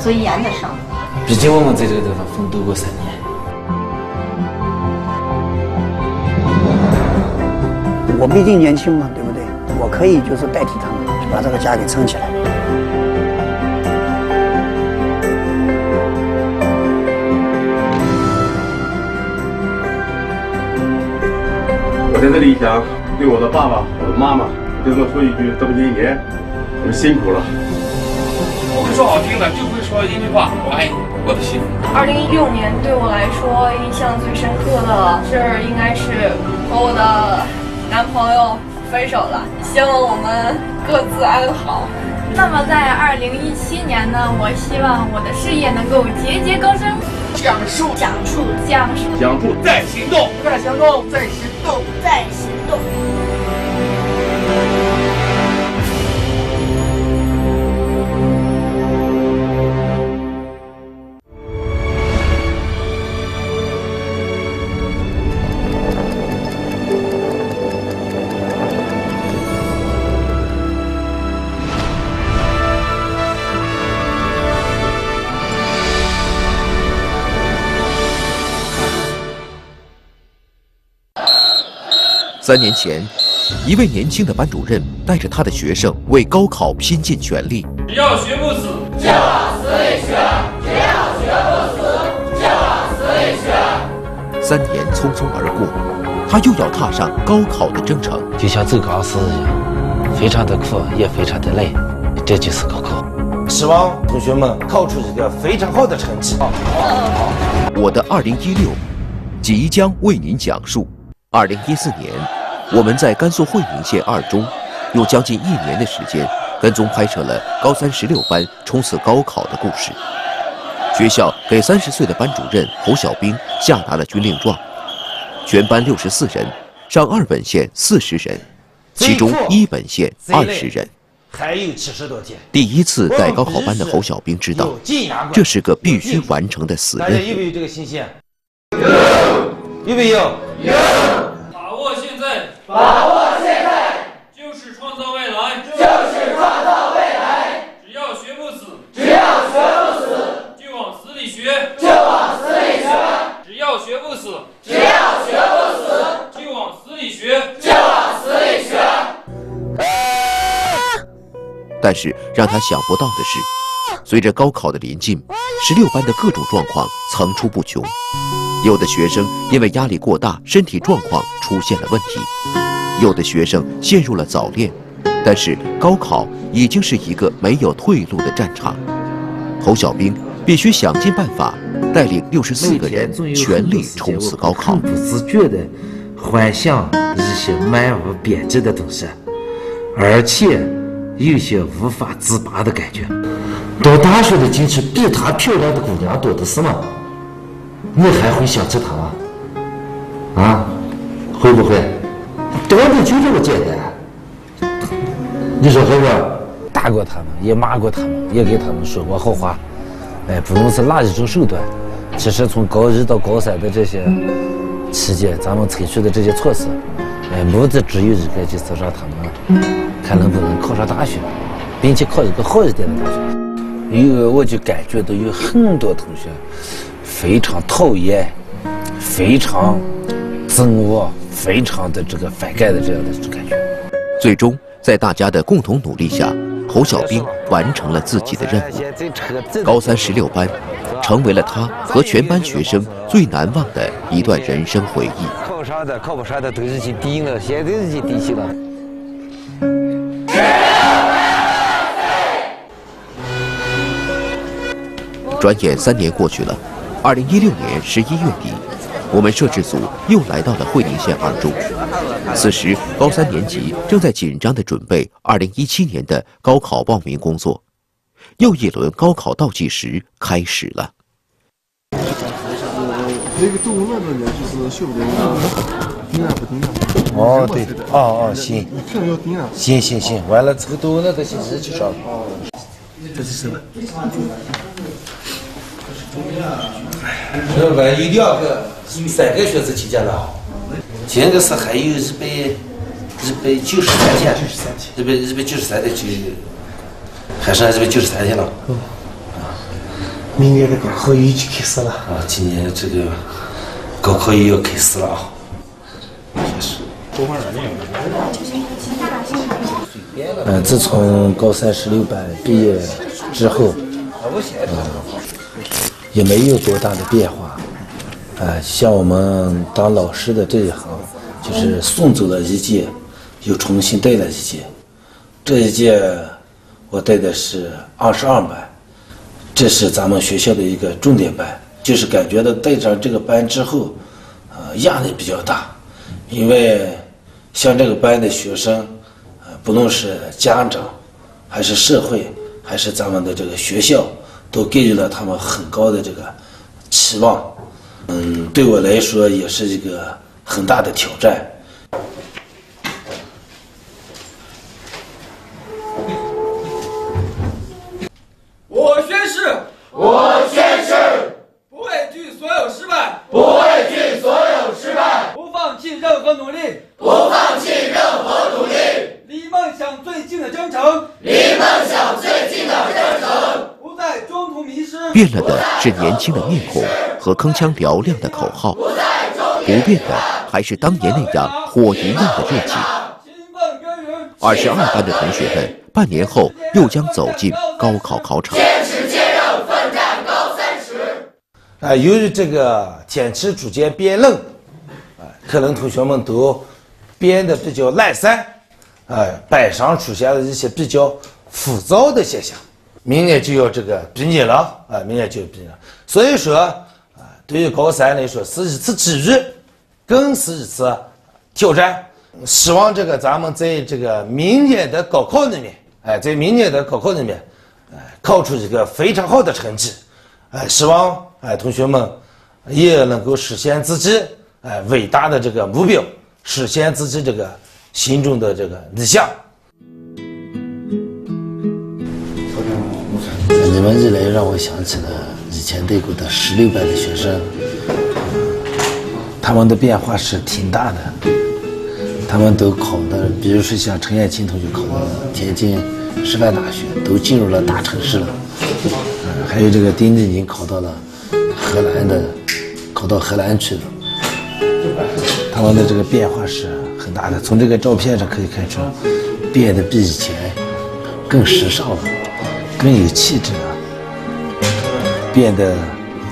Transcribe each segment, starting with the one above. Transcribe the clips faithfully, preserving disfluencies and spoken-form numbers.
尊严的生活。毕竟我们在这个地方奋斗过三年。 我毕竟年轻嘛，对不对？我可以就是代替他们，就把这个家给撑起来。我在这里想对我的爸爸、我的妈妈，跟他们说一句：这么些年，你们辛苦了。我会说好听的，就会说一句话：我爱你。 我的心。二零一六年对我来说印象最深刻的事儿，应该是和我的男朋友分手了，希望我们各自安好。那么在二零一七年呢，我希望我的事业能够节节高升。讲述，讲述，讲述，讲述，再行动，再行动，再行动，再行动。 三年前，一位年轻的班主任带着他的学生为高考拼尽全力。只要学不死，就往死里学；只要学不死，就往死里学。三年匆匆而过，他又要踏上高考的征程。就像走钢丝一样，非常的苦，也非常的累。这就是高考。希望同学们考出一个非常好的成绩。我的二零一六，即将为您讲述。二零一四年。 我们在甘肃会宁县二中，用将近一年的时间，跟踪拍摄了高三十六班冲刺高考的故事。学校给三十岁的班主任侯小兵下达了军令状，全班六十四人，上二本县四十人，其中一本县二十人。还有七十多天。第一次带高考班的侯小兵知道，这是个必须完成的死任务。大家有没有这个信心？有。有没有？有。 把握现在，就是创造未来，就是创造未来。只要学不死，只要学不死，就往死里学，就往死里学。只要学不死，只要学不死，就往死里学，就往死里学。但是让他想不到的是，随着高考的临近，十六班的各种状况层出不穷。 有的学生因为压力过大，身体状况出现了问题；有的学生陷入了早恋。但是高考已经是一个没有退路的战场，侯小兵必须想尽办法，带领六十四个人全力冲刺高考。不自觉地幻想一些漫无边际的东西，而且有些无法自拔的感觉。读大学的进去，比她漂亮的姑娘多的是嘛。 你还会想起他吗？啊，会不会？道理就这么简单。你说这个，打过他们，也骂过他们，也给他们说过好话。哎，不论是哪一种手段，其实从高一到高三的这些期间，咱们采取的这些措施，哎，目的只有一个，就是让他们看能不能考上大学，并且考一个好一点的大学。因为我就感觉到有很多同学。 非常讨厌，非常憎恶，非常的这个反感的这样的感觉。最终，在大家的共同努力下，侯小兵完成了自己的任务。高三十六班，成为了他和全班学生最难忘的一段人生回忆。考上的、考不上的都是去顶了，现在是去顶去了。转眼三年过去了。 二零一六年十一月底，我们摄制组又来到了会宁县二中。此时，高三年级正在紧张地准备二零一七年的高考报名工作。又一轮高考倒计时开始了。那个动物那个人就是学不了，盯啊不盯啊。哦，对，哦哦，行。一定要盯啊！行行行，完了这个动物那个信息就上。这是什么？ 这边有两个、三个学生参加了，今个是还有一百、一百九十三天，一百一百九十三天就，还剩一百九十三天了。啊，明年的高考又就开始了。啊，今年这个高考又要开始了啊！确实。嗯，自从高三十六班毕业之后，嗯，也没有多大的变化。啊，像我们当老师的这一行，就是送走了一届，又重新带了一届。这一届我带的是二十二班，这是咱们学校的一个重点班。就是感觉到带上这个班之后，呃，压力比较大，因为像这个班的学生，呃，不论是家长，还是社会，还是咱们的这个学校，都给予了他们很高的这个期望。嗯，对我来说也是一个很大的挑战。我宣誓，我宣誓，不畏惧所有失败，不畏惧所有失败，不放弃任何努力，不放弃任何努力，离梦想最近的征程，离梦想最近的征程，不再中途迷失。变了的是年轻的面孔和铿锵嘹亮的口号，不变的还是当年那样火一样的热情。二十二班的同学们，半年后又将走进高考考场。坚持坚韧，奋战高三十。啊，由于这个坚持逐渐变冷，啊，可能同学们都变得比较懒散，啊，班上出现了一些比较浮躁的现象。明年就要这个毕业了，啊，明年就要毕业了，所以说。对于高三来说是一次机遇，更是一次挑战。希望这个咱们在这个明年的高考里面，哎，在明年的高考里面，哎，考出一个非常好的成绩。哎，希望哎同学们也能够实现自己哎伟大的这个目标，实现自己这个心中的这个理想。你们一来让我想起了。以前带过的十六班的学生，他们的变化是挺大的。他们都考的，比如说像陈艳青同学考到了天津师范大学，都进入了大城市了。嗯，还有这个丁立宁考到了荷兰的，考到荷兰去了。他们的这个变化是很大的，从这个照片上可以看出，变得比以前更时尚了，更有气质了。变得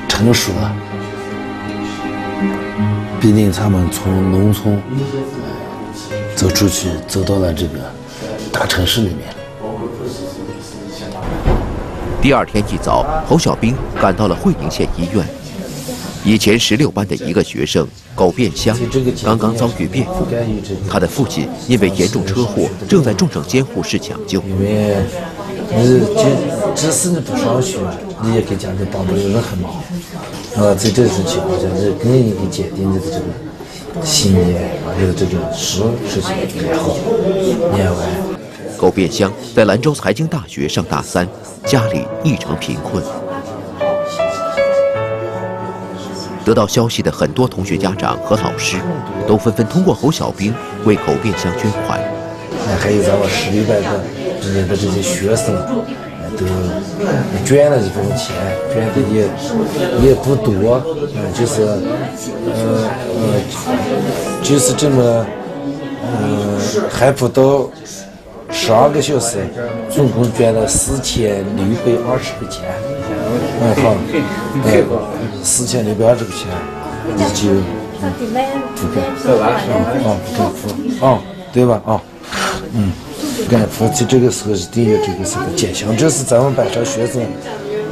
成熟了，毕竟他们从农村走出去，走到了这个大城市里面。第二天一早，侯小兵赶到了会宁县医院。以前十六班的一个学生苟变香刚刚遭遇变故，他的父亲因为严重车祸正在重症监护室抢救。你就即使你不上学，你也给家里帮不了任何忙。啊，在这种情况下，你肯定给坚定你的这个信念，啊，你的这种实实行爱好。念完，苟变香在兰州财经大学上大三，家里异常贫困。得到消息的很多同学家长和老师，都纷纷通过侯小兵为苟变香捐款。哎，还有咱们十六班的。毕业的这些学生，哎，都捐了一份钱，捐的也也不多，嗯，就是，呃呃，就是这么，嗯，还不到十二个小时，总共捐了四千六百二十块钱，嗯，好，哎，四千六百二十块钱，你就不干，啊，不干，啊，对吧，啊，嗯。干夫妻这个时候一定要这个什么坚强，这是咱们班上学生，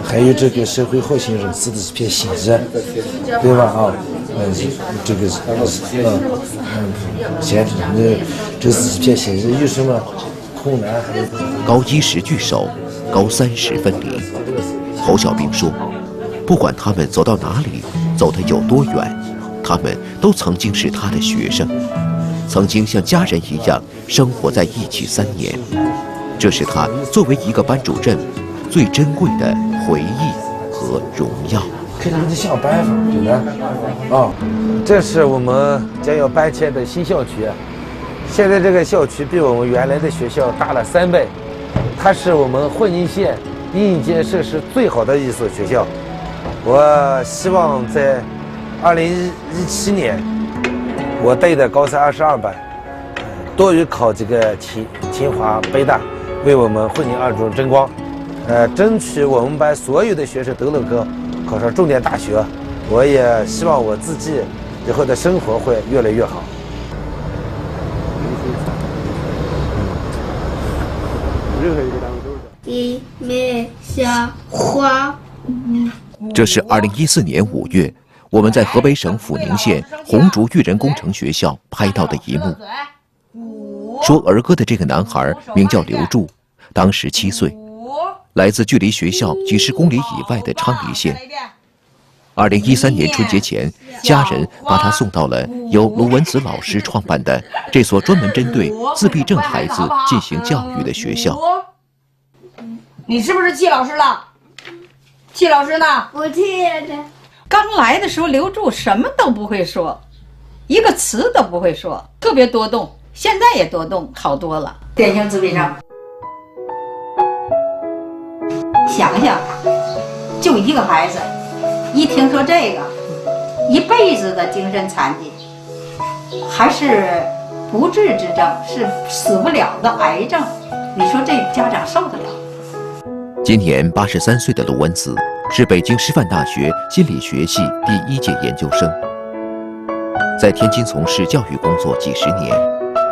还有这个社会好心人士的一片心意，对吧？啊，嗯，这个，嗯嗯，先生，这这是一片心意，有什么困难还是？高一时聚首，高三时分离。侯小兵说：“不管他们走到哪里，走得有多远，他们都曾经是他的学生。”曾经像家人一样生活在一起三年，这是他作为一个班主任最珍贵的回忆和荣耀。可是你得想办法，对吧？啊，这是我们将要搬迁的新校区，现在这个校区比我们原来的学校大了三倍，它是我们会宁县硬件设施最好的一所学校。我希望在二零一七年，我带的高三二十二班，多于考这个清清华北大，为我们混龄二中争光，呃，争取我们班所有的学生都能够考上重点大学。我也希望我自己以后的生活会越来越好。 一面小花。这是二零一四年五月，我们在河北省阜宁县红竹育人工程学校拍到的一幕。说儿歌的这个男孩名叫刘柱，当时七岁，来自距离学校几十公里以外的昌黎县。二零一三年春节前，家人把他送到了由卢文子老师创办的这所专门针对自闭症孩子进行教育的学校。 你是不是气老师了？气老师呢？我气的。刚来的时候，刘柱什么都不会说，一个词都不会说，特别多动。现在也多动，好多了。典型自闭症。想想，就一个孩子，一听说这个，一辈子的精神残疾，还是不治之症，是死不了的癌症。你说这家长受得了？ 今年八十三岁的卢文子是北京师范大学心理学系第一届研究生，在天津从事教育工作几十年，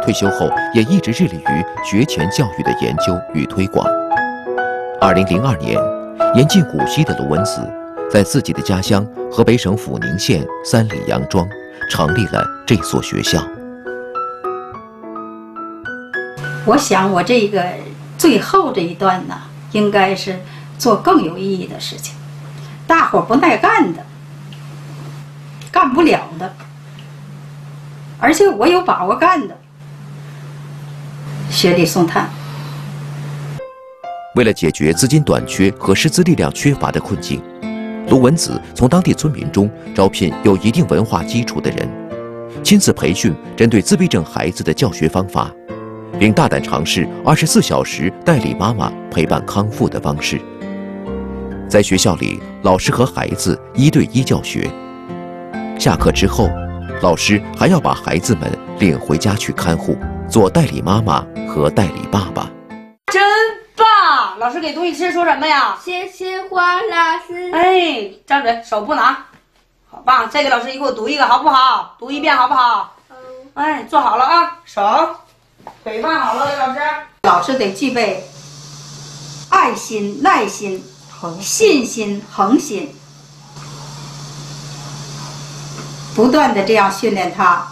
退休后也一直致力于学前教育的研究与推广。二零零二年，年近古稀的卢文子在自己的家乡河北省阜宁县三里杨庄成立了这所学校。我想，我这个最后这一段呢。 应该是做更有意义的事情，大伙不耐干的，干不了的，而且我有把握干的，雪里送炭。为了解决资金短缺和师资力量缺乏的困境，卢文子从当地村民中招聘有一定文化基础的人，亲自培训针对自闭症孩子的教学方法。 并大胆尝试二十四小时代理妈妈陪伴康复的方式。在学校里，老师和孩子一对一教学。下课之后，老师还要把孩子们领回家去看护，做代理妈妈和代理爸爸。真棒！老师给东西吃，说什么呀？谢谢花老师。哎，张嘴，手不拿。好棒！再给老师你给我读一个好不好？读一遍好不好？嗯。哎，做好了啊，手。 北饭好了，老师。老师得具备爱心、耐心、信心、恒心，不断的这样训练他，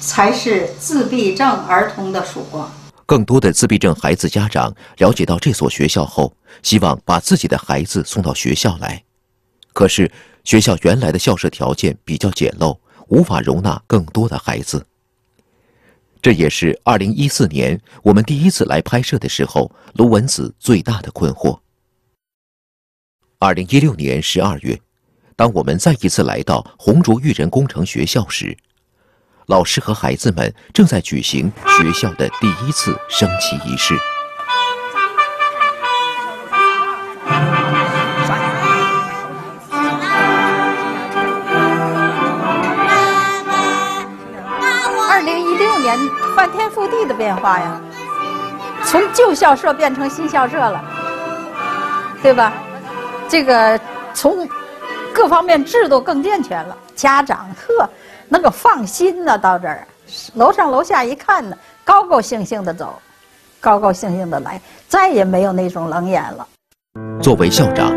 才是自闭症儿童的曙光。更多的自闭症孩子家长了解到这所学校后，希望把自己的孩子送到学校来，可是学校原来的校舍条件比较简陋，无法容纳更多的孩子。 这也是二零一四年我们第一次来拍摄的时候，卢文子最大的困惑。二零一六年十二月，当我们再一次来到红竹育人工程学校时，老师和孩子们正在举行学校的第一次升旗仪式。二零一六年。 翻天覆地的变化呀，从旧校舍变成新校舍了，对吧？这个从各方面制度更健全了，家长呵那个放心呢、啊，到这儿楼上楼下一看呢，高高兴兴的走，高高兴兴的来，再也没有那种冷眼了。作为校长，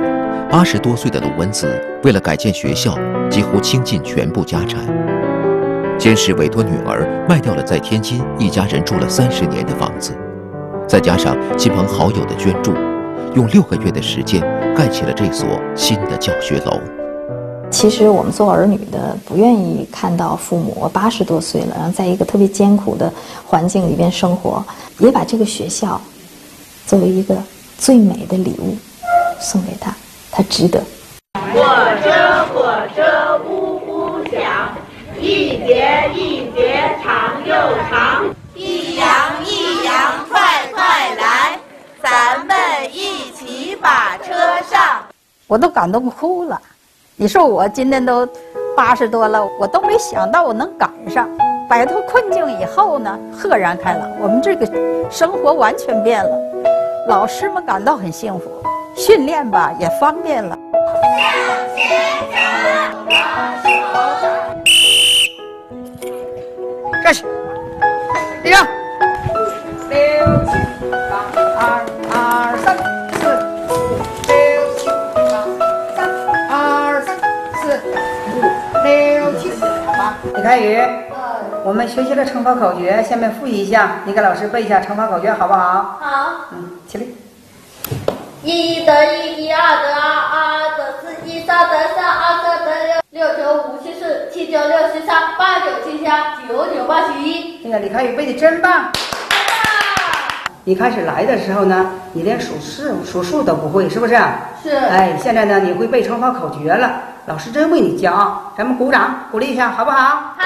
八十多岁的卢文子为了改建学校，几乎倾尽全部家产。 先是委托女儿卖掉了在天津一家人住了三十年的房子，再加上亲朋好友的捐助，用六个月的时间盖起了这所新的教学楼。其实我们做儿女的不愿意看到父母八十多岁了，然后在一个特别艰苦的环境里边生活，也把这个学校作为一个最美的礼物送给他，他值得。火车，火车，呜呜响。 一节一节长又长，一扬一扬快快来，咱们一起把车上。我都感动哭了，你说我今天都八十多了，我都没想到我能赶上。摆脱困境以后呢，豁然开朗，我们这个生活完全变了。老师们感到很幸福，训练吧也方便了。向前走，拉手。开始，立正。六七八二二三四五六七八三二三四五六七八。李开宇。 我们学习了乘法口诀，下面复习一下，你给老师背一下乘法口诀，好不好？好。嗯，起立。一得一，一二得二，二二得四，一三得三，二三得六，六九五七四，七九六十三，八九七三，九九八十一。那个李开宇背的真棒！你开始来的时候呢，你连数数数数都不会，是不是？是。哎，现在呢，你会背乘法口诀了，老师真为你骄傲，咱们鼓掌鼓励一下，好不好？好。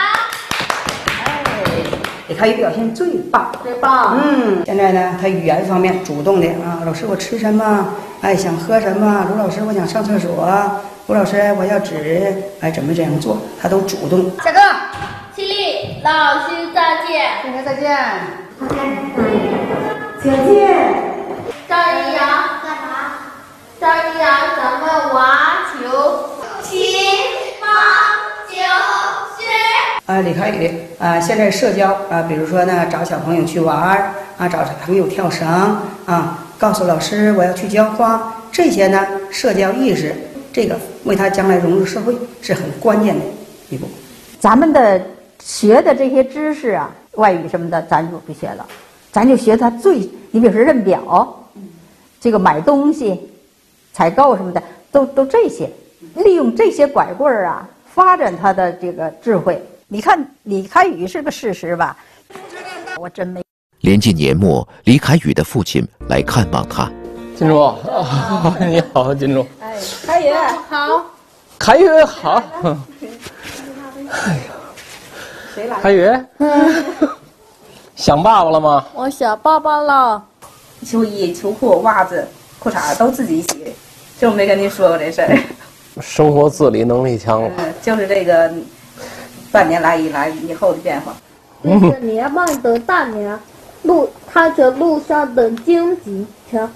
李开宇表现最棒，最棒。嗯，现在呢，他语言方面主动的啊，老师我吃什么？哎，想喝什么？卢老师我想上厕所，吴老师我要指，哎，怎么怎样做，他都主动。下课，起立，老师再见，同学再见，再见，张一阳干嘛？张一阳咱们玩球，七八九。 啊，李开宇啊，现在社交啊，比如说呢，找小朋友去玩儿啊，找朋友跳绳啊，告诉老师我要去浇花，这些呢，社交意识，这个为他将来融入社会是很关键的一步。咱们的学的这些知识啊，外语什么的，咱就不学了，咱就学他最，你比如说认表，这个买东西、采购什么的，都都这些，利用这些拐棍儿啊，发展他的这个智慧。 你看李开宇是个事实吧？我真没。临近年末，李开宇的父亲来看望他。金珠，你好，金珠。哎，开宇好。开宇好。哎呀，谁来？开宇，想爸爸了吗？我想爸爸了。秋衣、秋裤、袜子、裤衩都自己洗，就没跟您说过这事儿。生活自理能力强了。嗯，就是这个。 半年来以来以后的变化，那个年迈的大娘，路踏着路上的荆棘条，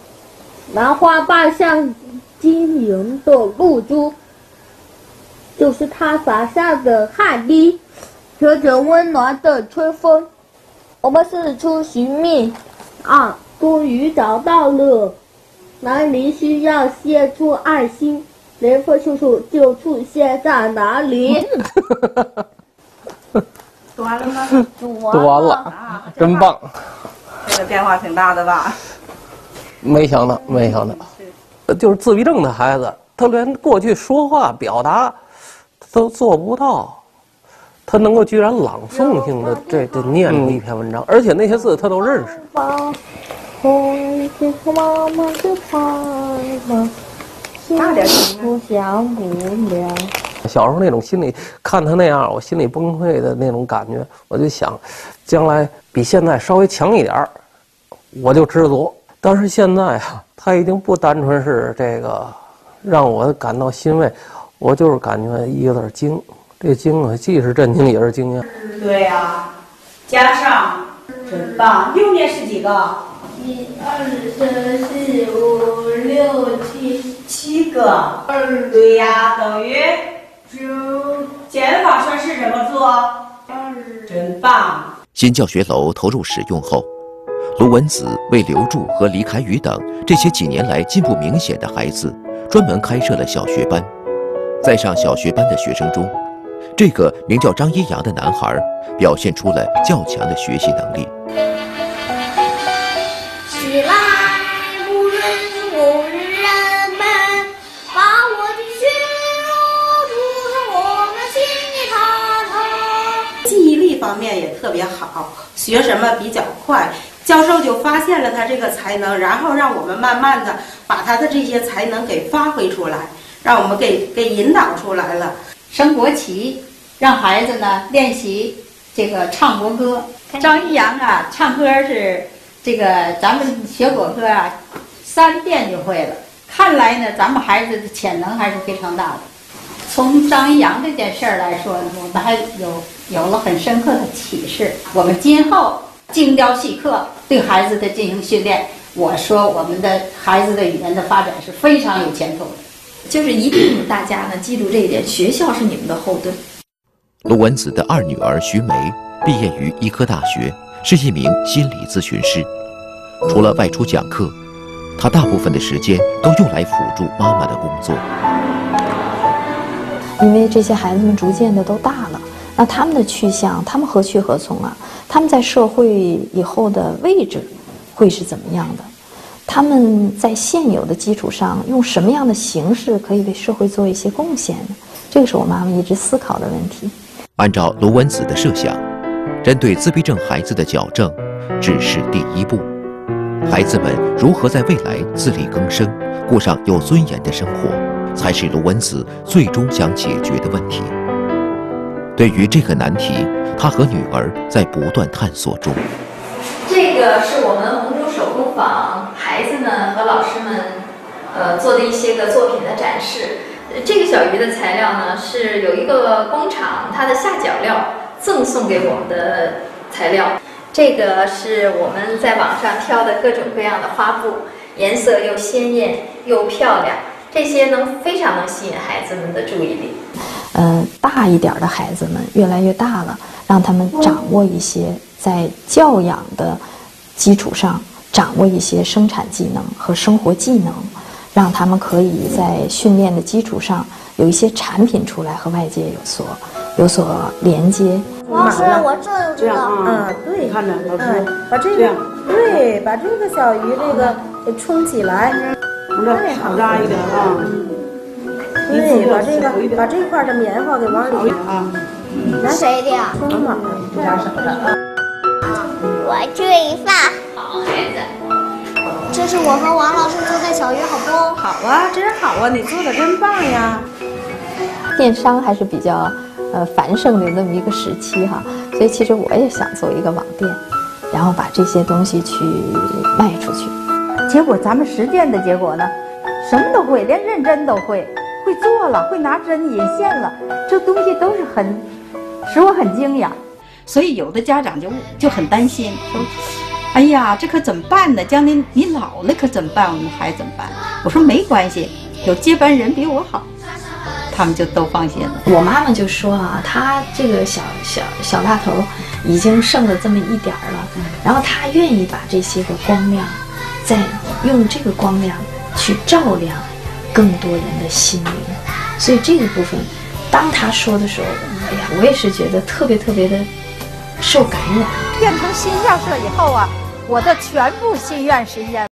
兰花瓣像晶莹的露珠，就是她洒下的汗滴，随着温暖的春风，我们四处寻觅，啊，终于找到了。南离需要献出爱心，雷锋叔叔就出现在南离。读完了吗？读完了，读完了啊！真棒！这个变化挺大的吧？没想到，没想到，是就是自闭症的孩子，他连过去说话表达都做不到，他能够居然朗诵性的这这念出一篇文章，而且那些字他都认识。大点声！想不了。 小时候那种心理，看他那样，我心里崩溃的那种感觉，我就想，将来比现在稍微强一点儿，我就知足。但是现在啊，他已经不单纯是这个，让我感到欣慰，我就是感觉一个字惊。这惊啊，既是震惊，也是惊讶。对呀、啊，加上真棒，六面是几个？一二三四五六七，七个。二对呀、啊，等于。 减法算式怎么做？真棒！新教学楼投入使用后，卢文子为留住和李开宇等这些几年来进步明显的孩子，专门开设了小学班。在上小学班的学生中，这个名叫张一阳的男孩表现出了较强的学习能力。起来，无论是我人们把我的血。 记忆力方面也特别好，学什么比较快。教授就发现了他这个才能，然后让我们慢慢的把他的这些才能给发挥出来，让我们给给引导出来了。升国旗，让孩子呢练习这个唱国歌。张一阳啊，唱歌是这个咱们学国歌啊，三遍就会了。看来呢，咱们孩子的潜能还是非常大的。从张一阳这件事儿来说，我们还有有了很深刻的启示。我们今后精雕细刻对孩子的进行训练，我说我们的孩子的语言的发展是非常有前途的。就是一定大家呢记住这一点，学校是你们的后盾。卢文子的二女儿徐梅毕业于医科大学，是一名心理咨询师。除了外出讲课，她大部分的时间都用来辅助妈妈的工作。因为这些孩子们逐渐的都大了，那他们的去向，他们何去何从啊？他们在社会以后的位置会是怎么样的？他们在现有的基础上，用什么样的形式可以为社会做一些贡献呢？这个是我妈妈一直思考的问题。按照卢文子的设想，针对自闭症孩子的矫正只是第一步，孩子们如何在未来自力更生，过上有尊严的生活，才是卢文子最终想解决的问题。对于这个难题，他和女儿在不断探索中。这个是我们红州手工坊孩子们和老师们，呃，做的一些个作品的展示。这个小鱼的材料呢，是有一个工厂它的下脚料赠送给我们的材料。这个是我们在网上挑的各种各样的花布，颜色又鲜艳又漂亮。这些能非常能吸引孩子们的注意力。呃，大一点的孩子们越来越大了，让他们掌握一些在教养的基础上掌握一些生产技能和生活技能，让他们可以在训练的基础上有一些产品出来和外界有所有所连接。老师，我这有这个，嗯，对，看着老师，把这个，对，把这个小鱼这个给冲起来。对，好大一点啊！对，把这个把这块的棉花给往里啊，拿谁的呀？妈妈，拿什么的啊？我这一份。好孩子，这是我和王老师做的小鱼，好不？好啊，真好啊，你做的真棒呀！电商还是比较呃繁盛的那么一个时期哈，所以其实我也想做一个网店，然后把这些东西去卖出去。结果咱们实践的结果呢，什么都会，连认真都会，会做了，会拿针引线了，这东西都是很使我很惊讶。所以有的家长就就很担心，说：“哎呀，这可怎么办呢？将来你老了可怎么办？我们还怎么办？”我说没关系，有接班人比我好，他们就都放心了。我妈妈就说啊，她这个小小小大头已经剩了这么一点儿了，然后她愿意把这些个光亮。在用这个光亮去照亮更多人的心灵，所以这个部分，当他说的时候，哎呀，我也是觉得特别特别的受感染。变成新校舍以后啊，我的全部心愿实现。